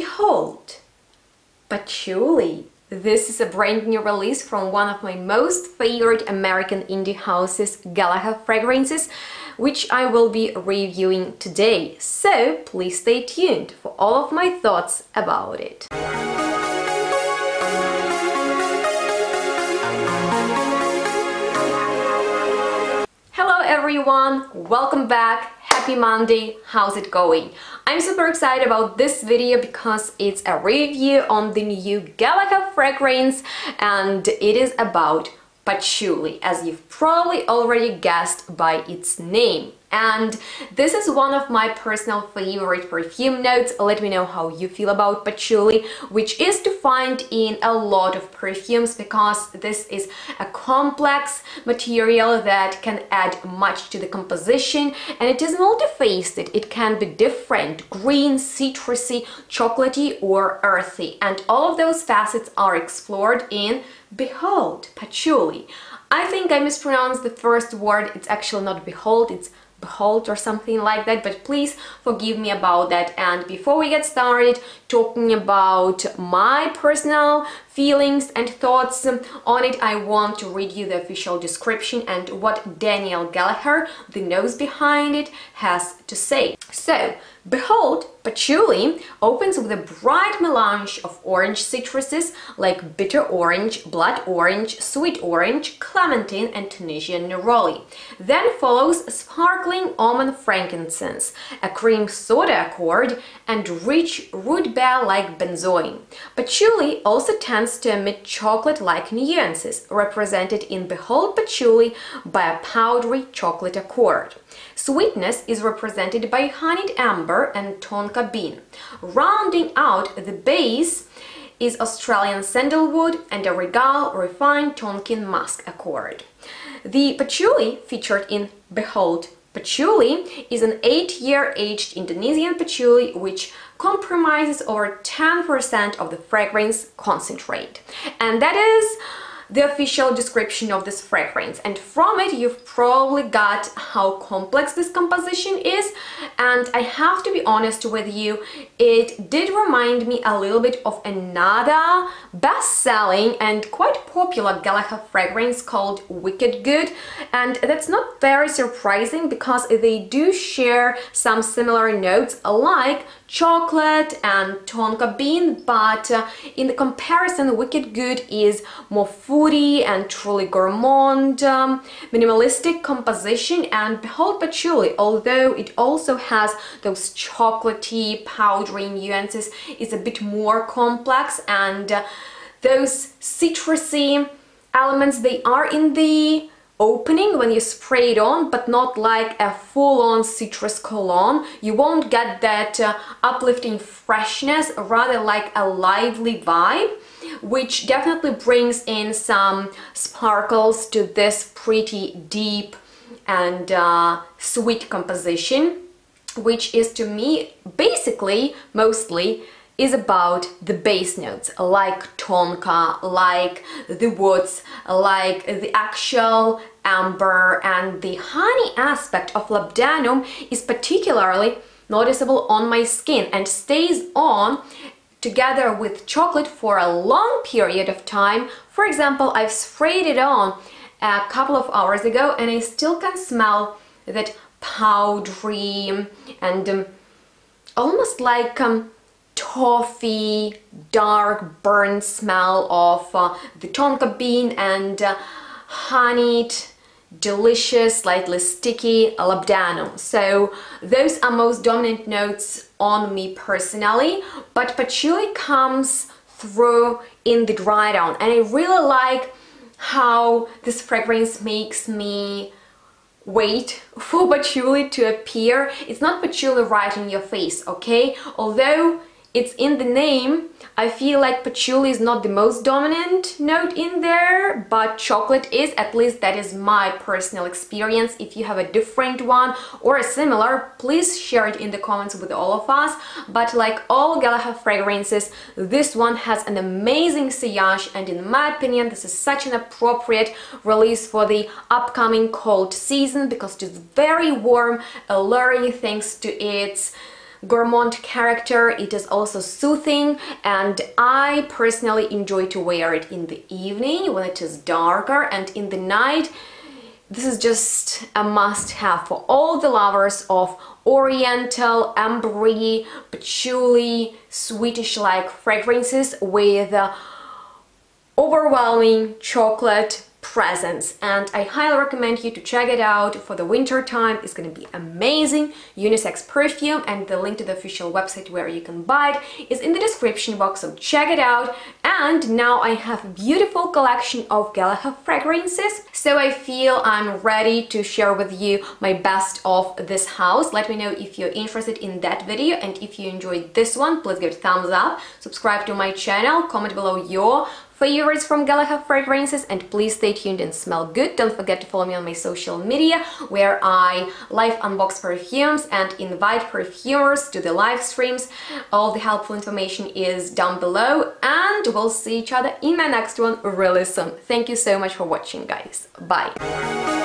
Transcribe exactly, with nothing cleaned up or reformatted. Behold Patchouli. This is a brand new release from one of my most favorite American indie houses, Gallagher fragrances, which I will be reviewing today. So please stay tuned for all of my thoughts about it. Hello everyone, welcome back. Happy Monday, how's it going? I'm super excited about this video because it's a review on the new Gallagher fragrance and it is about patchouli, as you've probably already guessed by its name. And this is one of my personal favorite perfume notes. Let me know how you feel about patchouli, which is to find in a lot of perfumes, because this is a complex material that can add much to the composition, and it is multifaceted. It can be different: green, citrusy, chocolatey, or earthy. And all of those facets are explored in Behold Patchouli. I think I mispronounced the first word. It's actually not behold, it's Behold or something like that, but please forgive me about that. And before we get started talking about my personal feelings and thoughts on it, I want to read you the official description and what Daniel Gallagher, the nose behind it, has to say. So, Behold Patchouli opens with a bright melange of orange citruses like bitter orange, blood orange, sweet orange, clementine and Tunisian neroli. Then follows sparkling almond frankincense, a cream soda accord and rich root beer-like benzoin. Patchouli also tends to emit chocolate-like nuances, represented in Behold Patchouli by a powdery chocolate accord. Sweetness is represented by honeyed amber and tonka bean. Rounding out the base is Australian sandalwood and a regal, refined Tonkin musk accord. The patchouli featured in Behold Patchouli is an eight-year-aged Indonesian patchouli which comprises over ten percent of the fragrance concentrate. And that is the official description of this fragrance. And from it you've probably got how complex this composition is. And I have to be honest with you, it did remind me a little bit of another best-selling and quite popular Gallagher fragrance called Wicked Good. And that's not very surprising because they do share some similar notes like chocolate and tonka bean, but uh, in the comparison, Wicked Good is more food and truly gourmand, um, minimalistic composition, and Behold Patchouli, although it also has those chocolatey, powdery nuances, is a bit more complex, and uh, those citrusy elements, they are in the opening when you spray it on, but not like a full-on citrus cologne. You won't get that uh, uplifting freshness, rather like a lively vibe, which definitely brings in some sparkles to this pretty deep and uh, sweet composition, which is to me basically mostly is about the base notes, like tonka, like the woods, like the actual amber, and the honey aspect of labdanum is particularly noticeable on my skin and stays on together with chocolate for a long period of time. For example, I've sprayed it on a couple of hours ago and I still can smell that powdery and um, almost like um, toffee, dark burnt smell of uh, the tonka bean and uh, honeyed, delicious, slightly sticky labdanum. So those are most dominant notes on me personally, but patchouli comes through in the dry down, and I really like how this fragrance makes me wait for patchouli to appear. It's not patchouli right in your face, okay? Although it's in the name, I feel like patchouli is not the most dominant note in there, but chocolate is, at least that is my personal experience. If you have a different one or a similar, please share it in the comments with all of us. But like all Gallagher fragrances, this one has an amazing sillage, and in my opinion, this is such an appropriate release for the upcoming cold season because it's very warm, alluring thanks to its gourmand character. It is also soothing, and I personally enjoy to wear it in the evening when it is darker, and in the night. This is just a must-have for all the lovers of oriental, ambre, patchouli, sweetish-like fragrances with uh, overwhelming chocolate presence. And I highly recommend you to check it out for the winter time. It's going to be amazing unisex perfume, and the link to the official website where you can buy it is in the description box, so check it out. And now I have a beautiful collection of Gallagher fragrances, so I feel I'm ready to share with you my best of this house. Let me know if you're interested in that video, and if you enjoyed this one, please give it a thumbs up, subscribe to my channel, comment below your favorites from Gallagher fragrances, and please stay tuned and smell good. Don't forget to follow me on my social media, where I live unbox perfumes and invite perfumers to the live streams. All the helpful information is down below, and we'll see each other in my next one really soon. Thank you so much for watching, guys. Bye.